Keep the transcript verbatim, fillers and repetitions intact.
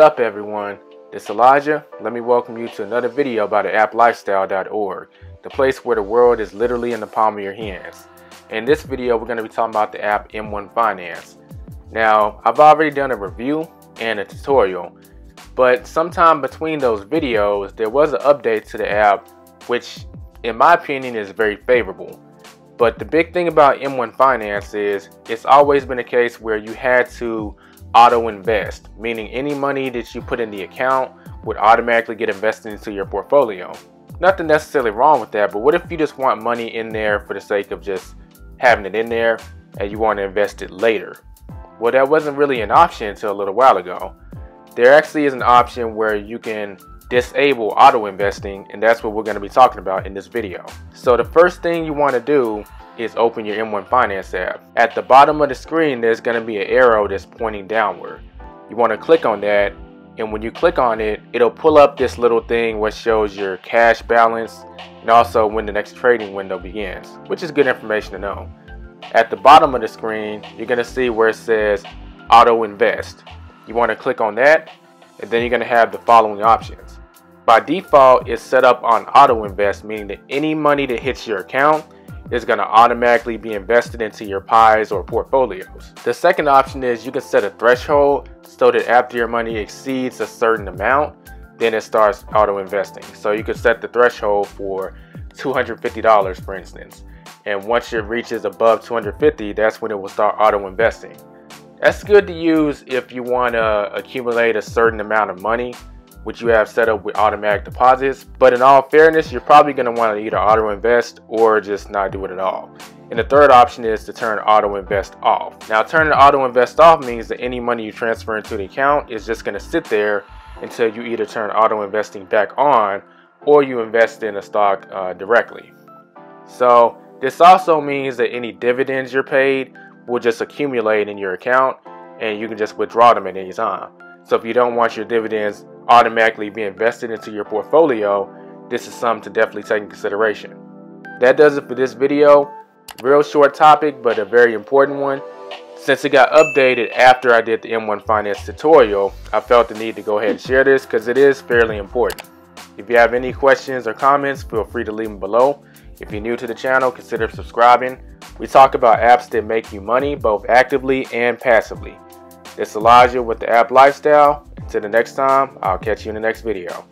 What's up, everyone? This is Elijah. Let me welcome you to another video by the app lifestyle dot org, the place where the world is literally in the palm of your hands. In this video, we're going to be talking about the app M one Finance. Now, I've already done a review and a tutorial, but sometime between those videos, there was an update to the app, which in my opinion is very favorable. But the big thing about M one Finance is it's always been a case where you had to auto invest, meaning any money that you put in the account would automatically get invested into your portfolio. Nothing necessarily wrong with that, but what if you just want money in there for the sake of just having it in there and you want to invest it later? Well, that wasn't really an option until a little while ago. There actually is an option where you can disable auto investing, and that's what we're going to be talking about in this video. So the first thing you want to do is open your M one Finance app. At the bottom of the screen, there's going to be an arrow that's pointing downward. You want to click on that, and when you click on it, it'll pull up this little thing which shows your cash balance and also when the next trading window begins, which is good information to know. At the bottom of the screen, you're going to see where it says auto invest. You want to click on that, and then you're going to have the following options. By default, it's set up on auto invest, meaning that any money that hits your account is going to automatically be invested into your pies or portfolios. The second option is you can set a threshold so that after your money exceeds a certain amount, then it starts auto investing. So you could set the threshold for two hundred fifty dollars, for instance, and once it reaches above two hundred fifty dollars, that's when it will start auto investing. That's good to use if you want to accumulate a certain amount of money, which you have set up with automatic deposits. But in all fairness, you're probably going to want to either auto invest or just not do it at all. And the third option is to turn auto invest off. Now, turning auto invest off means that any money you transfer into the account is just going to sit there until you either turn auto investing back on or you invest in a stock uh, directly. So this also means that any dividends you're paid will just accumulate in your account and you can just withdraw them at any time. So if you don't want your dividends automatically be invested into your portfolio, this is something to definitely take in consideration. That does it for this video. Real short topic, but a very important one. Since it got updated after I did the M one Finance tutorial, I felt the need to go ahead and share this because it is fairly important. If you have any questions or comments, feel free to leave them below. If you're new to the channel, consider subscribing. We talk about apps that make you money, both actively and passively. It's Elijah with the app Lifestyle. Till the next time, I'll catch you in the next video.